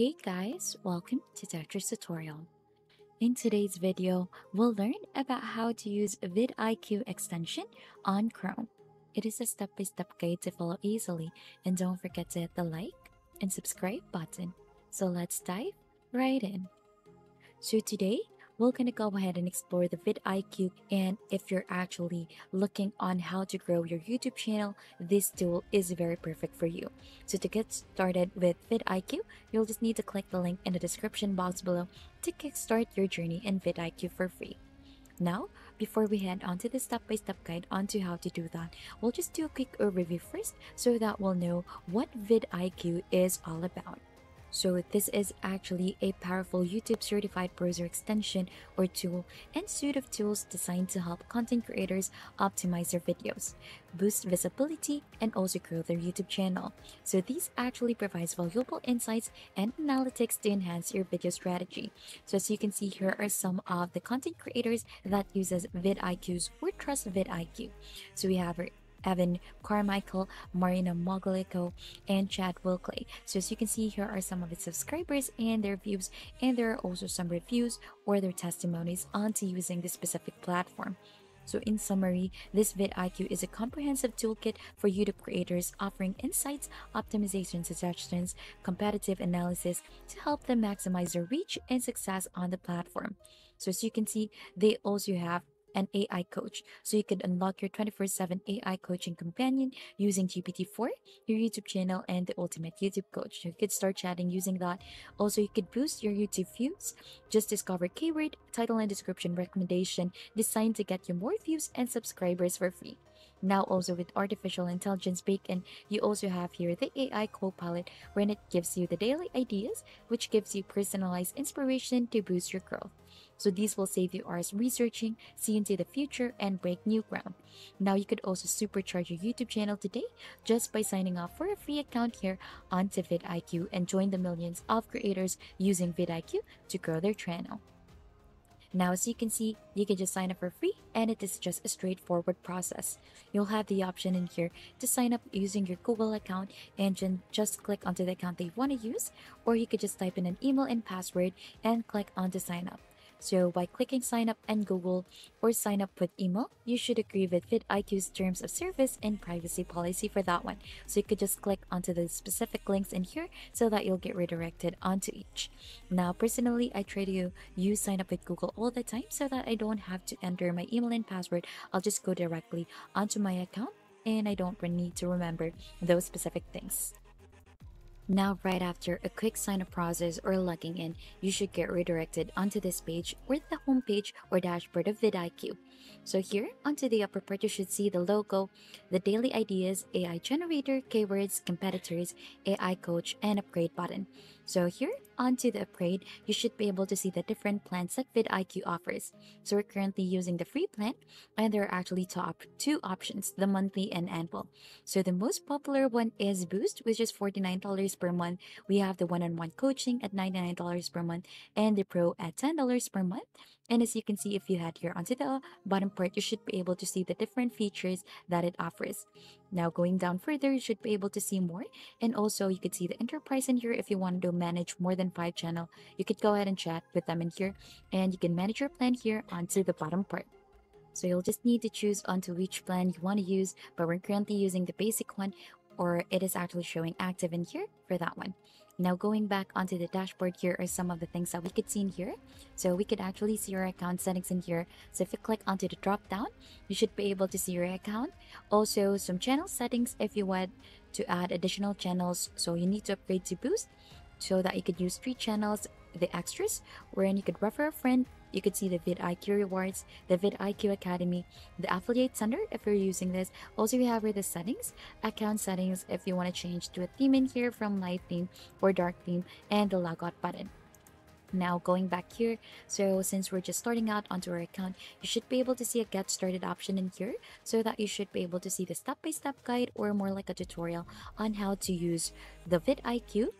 Hey guys, welcome to Tech Tricks Tutorial. In today's video, we'll learn about how to use vidIQ extension on Chrome. It is a step-by-step guide to follow easily, and don't forget to hit the like and subscribe button. So let's dive right in. So today, we're gonna go ahead and explore the vidIQ, and if you're actually looking on how to grow your YouTube channel, this tool is very perfect for you. So to get started with vidIQ, you'll just need to click the link in the description box below to kickstart your journey in vidIQ for free. Now, before we head on to the step-by-step guide onto how to do that, we'll just do a quick overview first so that we'll know what vidIQ is all about. So this is actually a powerful YouTube certified browser extension or tool and suite of tools designed to help content creators optimize their videos, boost visibility, and also grow their YouTube channel. So these actually provides valuable insights and analytics to enhance your video strategy. So as you can see, here are some of the content creators that uses vidIQs or trust vidIQ. So we have Evan Carmichael, Marina Mogileko, and Chad Wilkley. So as you can see, here are some of its subscribers and their views, and there are also some reviews or their testimonies onto using this specific platform. So in summary, this vidIQ is a comprehensive toolkit for YouTube creators offering insights, optimization suggestions, competitive analysis to help them maximize their reach and success on the platform. So as you can see, they also have an AI coach, so you could unlock your 24/7 AI coaching companion using GPT-4, your YouTube channel, and the ultimate YouTube coach. You could start chatting using that. Also, you could boost your YouTube views. Just discover keyword, title, and description recommendation designed to get you more views and subscribers for free. Now, also with artificial intelligence baked in, you also have here the AI co-pilot, when it gives you the daily ideas, which gives you personalized inspiration to boost your growth. So these will save you hours researching, see into the future, and break new ground. Now, you could also supercharge your YouTube channel today just by signing up for a free account here onto vidIQ and join the millions of creators using vidIQ to grow their channel. Now, as you can see, you can just sign up for free, and it is just a straightforward process. You'll have the option in here to sign up using your Google account and then just click onto the account they want to use, or you could just type in an email and password and click on to sign up. So by clicking sign up and Google or sign up with email, you should agree with vidIQ's terms of service and privacy policy for that one. So you could just click onto the specific links in here so that you'll get redirected onto each. Now, personally, I try to use sign up with Google all the time so that I don't have to enter my email and password. I'll just go directly onto my account and I don't need to remember those specific things. Now, right after a quick sign-up process or logging in, you should get redirected onto this page or the home page or dashboard of vidIQ. So here, onto the upper part, you should see the logo, the daily ideas, AI generator, keywords, competitors, AI coach, and upgrade button. So here, onto the upgrade, you should be able to see the different plans that vidIQ offers. So we're currently using the free plan, and there are actually two options, the monthly and annual. So the most popular one is Boost, which is $49 per month. We have the one-on-one coaching at $99 per month and the Pro at $10 per month. And as you can see, if you head here onto the bottom part, you should be able to see the different features that it offers. Now, going down further, you should be able to see more, and also you could see the enterprise in here. If you want to manage more than 5 channels, you could go ahead and chat with them in here, and you can manage your plan here onto the bottom part. So you'll just need to choose onto which plan you want to use, but we're currently using the basic one, or it is actually showing active in here for that one. Now, going back onto the dashboard, here are some of the things that we could see in here. So we could actually see our account settings in here. So if you click onto the drop down, you should be able to see your account. Also, some channel settings if you want to add additional channels. So you need to upgrade to Boost so that you could use 3 channels, the extras, wherein you could refer a friend. You could see the vidIQ rewards, the vidIQ Academy, the affiliate center if you're using this. Also, we have here the settings, account settings if you want to change to a theme in here from light theme or dark theme, and the logout button. Now, going back here, so since we're just starting out onto our account, you should be able to see a get started option in here so that you should be able to see the step-by-step guide or more like a tutorial on how to use the vidIQ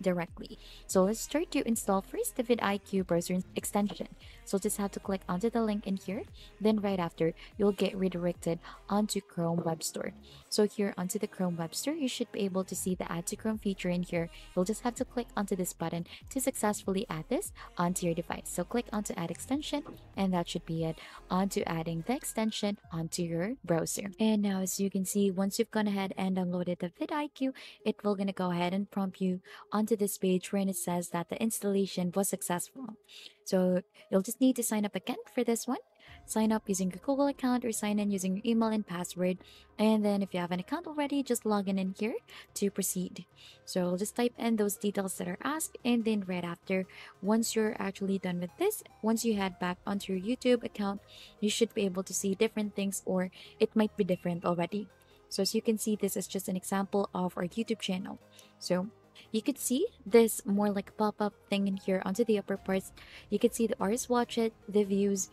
directly. So let's try to install first the vidIQ browser extension. So just have to click onto the link in here. Then right after, you'll get redirected onto Chrome Web Store. So here onto the Chrome Web Store, you should be able to see the Add to Chrome feature in here. You'll just have to click onto this button to successfully add this onto your device. So click onto Add Extension, and that should be it. Onto adding the extension onto your browser. And now as you can see, once you've gone ahead and downloaded the vidIQ, it will gonna go ahead and prompt you onto this page where it says that the installation was successful. So you'll just need to sign up again for this one. Sign up using your Google account or sign in using your email and password. And then if you have an account already, just log in here to proceed. So I'll just type in those details that are asked. And then right after, once you're actually done with this, once you head back onto your YouTube account, you should be able to see different things, or it might be different already. So as you can see, this is just an example of our YouTube channel. So you could see this more like pop-up thing in here onto the upper parts. You could see the hours watch it, the views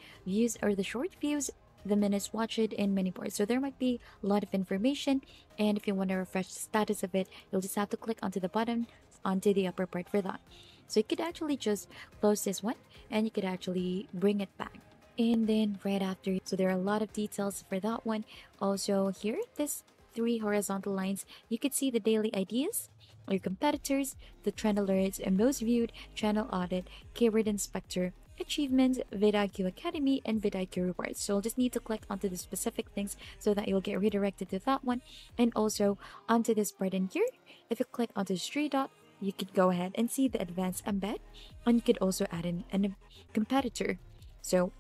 or the short views, the minutes watch it, and many more. So there might be a lot of information, and if you want to refresh the status of it, you'll just have to click onto the button onto the upper part for that. So you could actually just close this one, and you could actually bring it back. And then right after, so there are a lot of details for that one. Also here, this 3 horizontal lines, you could see the daily ideas, your competitors, the trend alerts, and most viewed, channel audit, keyword inspector, achievements, vidIQ Academy, and vidIQ rewards. So you'll just need to click onto the specific things so that you'll get redirected to that one. And also onto this part in here, if you click onto the 3 dot, you could go ahead and see the advanced embed, and you could also add in a competitor. So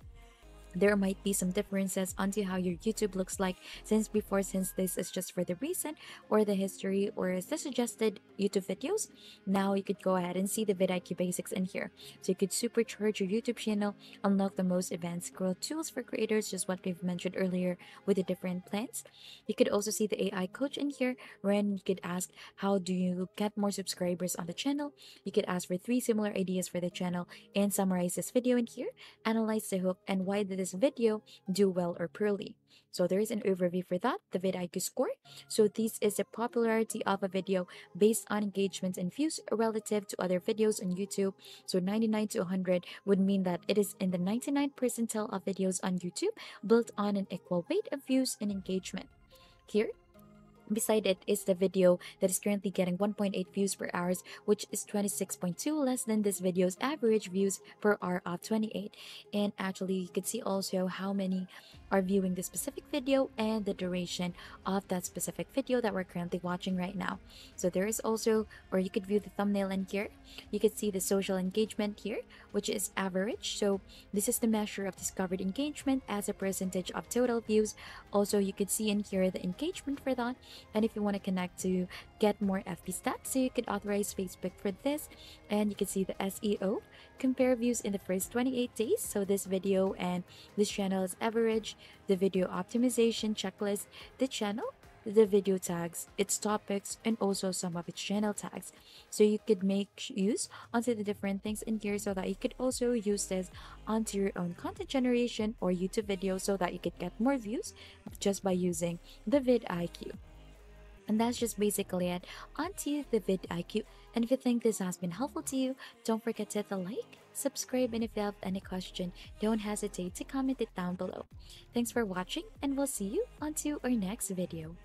there might be some differences onto how your YouTube looks like since this is just for the recent or the history or the suggested YouTube videos. Now you could go ahead and see the vidIQ basics in here. So you could supercharge your YouTube channel, unlock the most advanced growth tools for creators, just what we've mentioned earlier with the different plans. You could also see the AI coach in here, when you could ask, how do you get more subscribers on the channel? You could ask for 3 similar ideas for the channel and summarize this video in here, analyze the hook, and why did this video do well or poorly. So there is an overview for that, the vidIQ score. So this is the popularity of a video based on engagements and views relative to other videos on YouTube. So 99 to 100 would mean that it is in the 99th percentile of videos on YouTube built on an equal weight of views and engagement. Here beside it is the video that is currently getting 1.8 views per hour, which is 26.2 less than this video's average views per hour of 28. And actually, you can see also how many are viewing the specific video and the duration of that specific video that we're currently watching right now. So there is also, or you could view the thumbnail in here. You could see the social engagement here, which is average. So this is the measure of discovered engagement as a percentage of total views. Also, you could see in here the engagement for that. And if you want to connect to get more FB stats, so you could authorize Facebook for this. And you can see the SEO, compare views in the first 28 days. So this video and this channel is average, the video optimization checklist, the channel, the video tags, its topics, and also some of its channel tags. So you could make use onto the different things in here so that you could also use this onto your own content generation or YouTube videos so that you could get more views just by using the vidIQ. And that's just basically it onto the vidIQ. And if you think this has been helpful to you, don't forget to hit the like, subscribe, and if you have any question, don't hesitate to comment it down below. Thanks for watching, and we'll see you onto our next video.